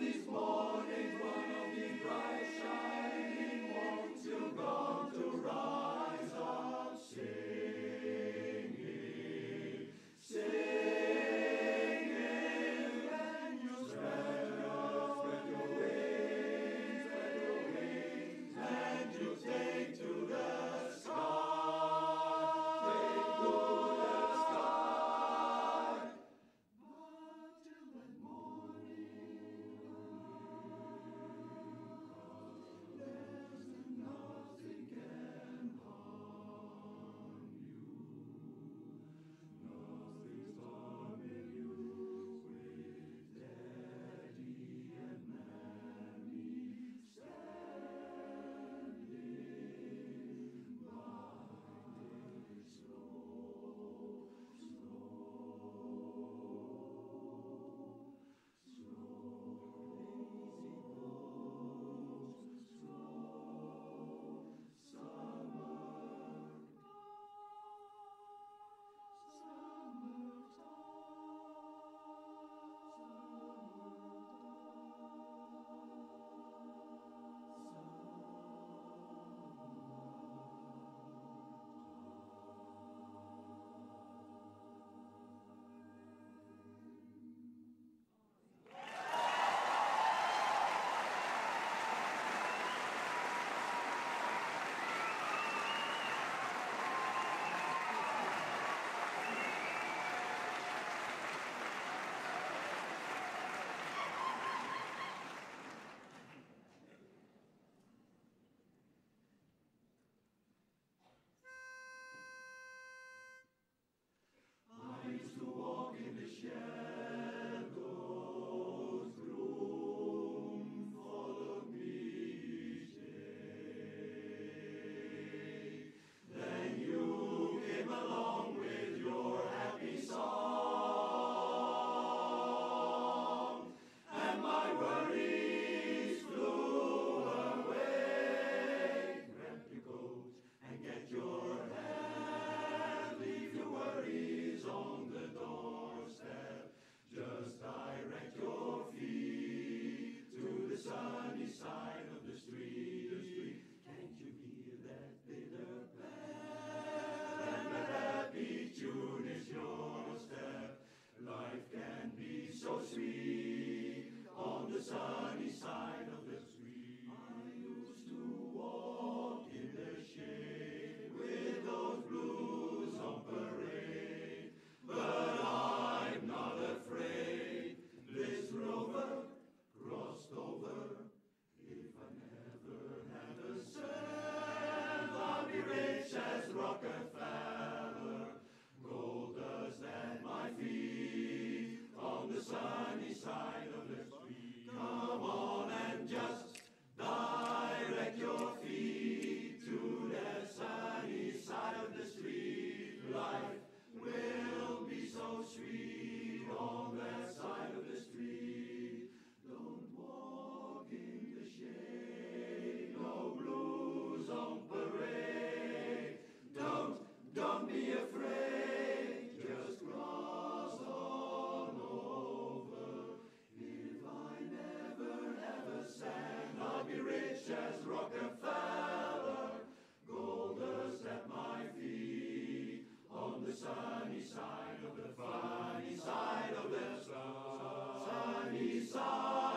of this morning, one of the bright shining ones, till God to rise up singing, singing. And you spread your wings, and you take to the sky, take to the sky. But till that morning light, there's nothing can harm you, nothing's harming you, with Daddy and Mammy standing by the slow, slow, slow, slow summertime, I used to walk in the shadows, gloom followed me each day. Then you came along with your happy song, and my worries flew away. Grab your coat and get your hat, leave your worries on the doorstep, just direct your feet to the sunny side of the street. Can't you hear that bitter path? And that happy tune is your step. Life can be so sweet on the sunny side of the street. I used to walk in the shade with those blues on parade. But I'm not afraid. This rover crossed over. If I never had a cent, I'll be rich as Rockefeller. Gold dust at my feet on the sunny side of the street. Come on and just direct your feet to the sunny side of the street. Life will be so sweet on that side of the street. Don't walk in the shade, no blues on parade. Don't be afraid, just cross on over. If I never ever sang, I'll be rich as Rockefeller. Gold dust at my feet on the sunny side of the funny side of the sunny side.